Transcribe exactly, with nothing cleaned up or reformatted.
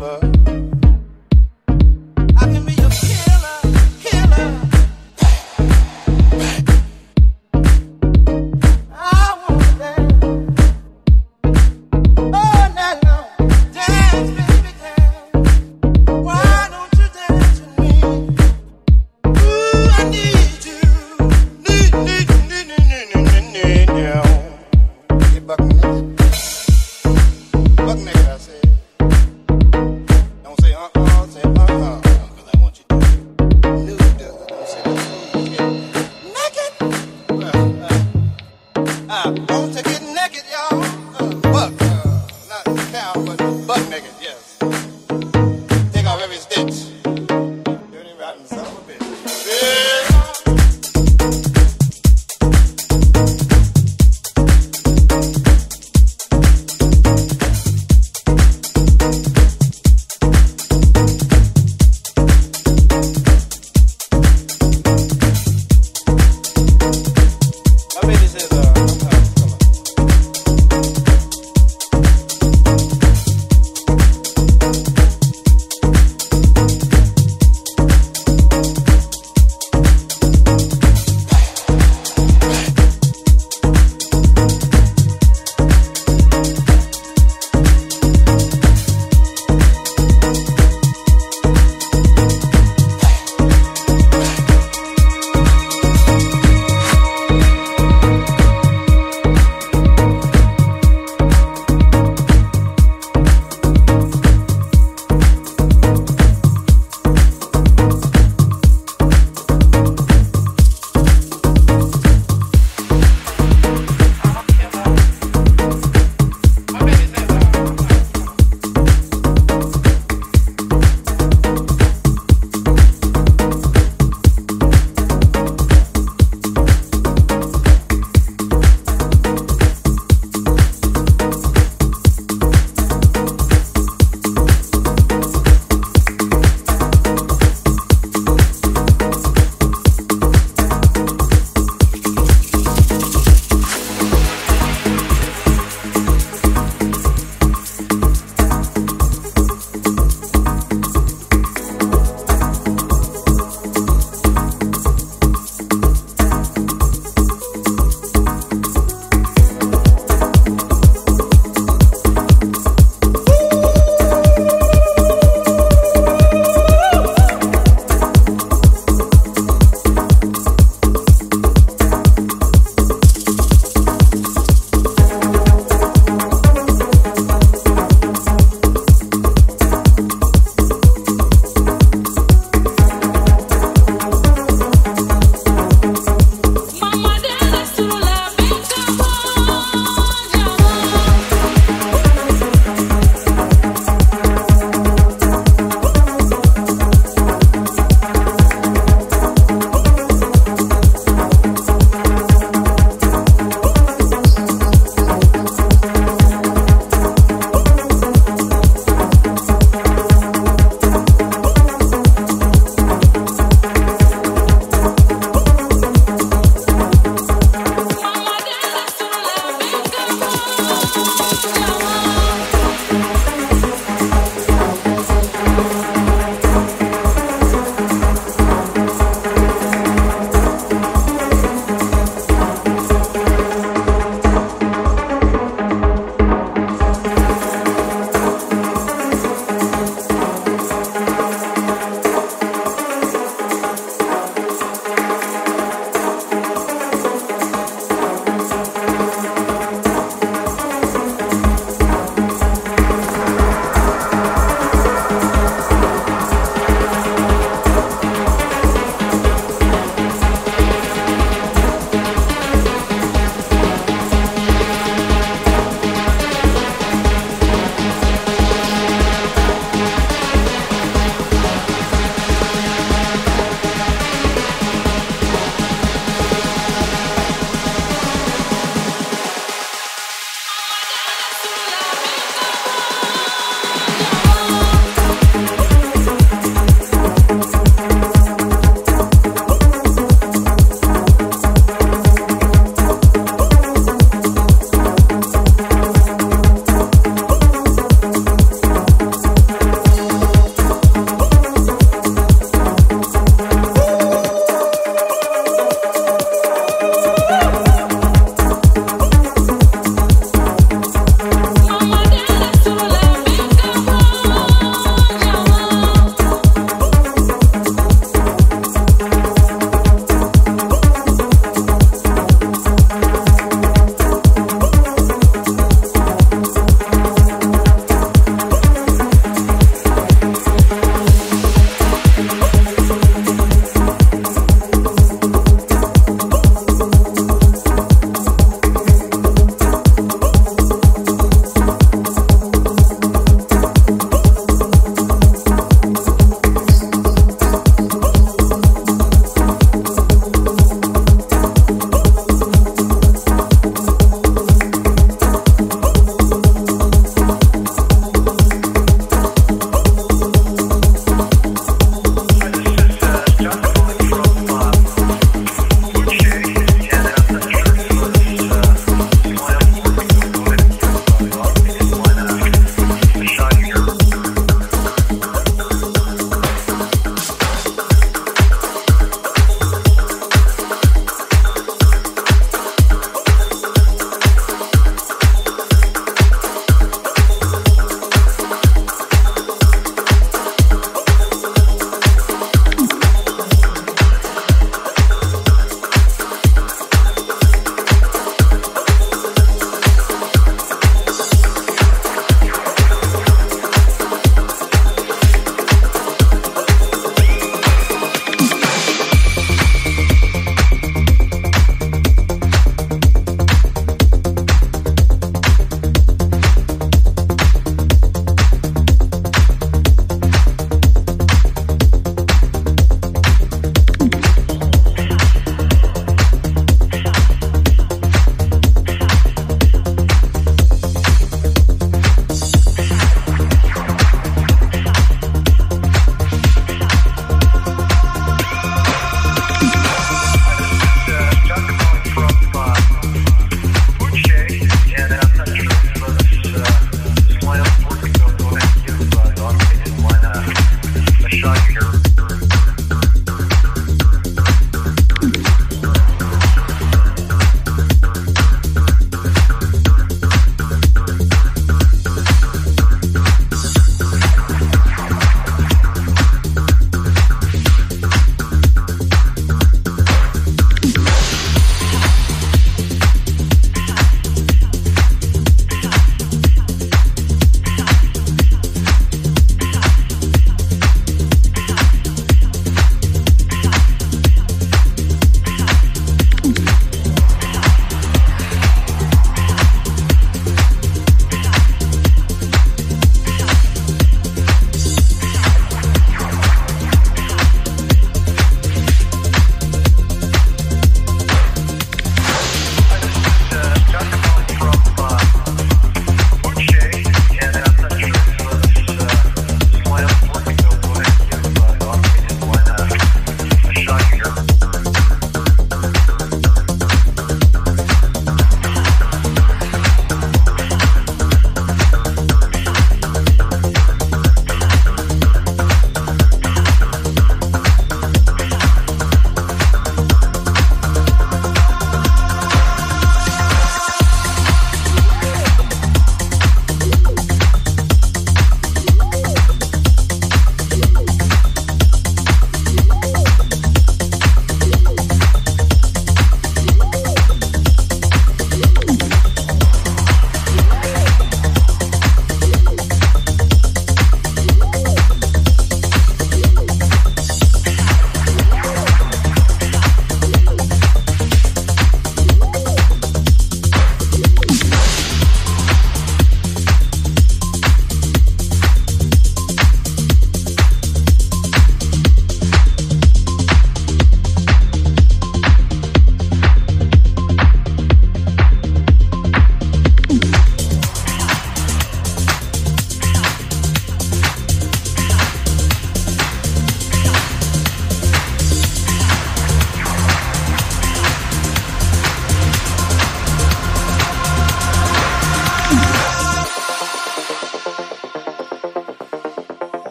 Buck nigga, buck nigga, I said.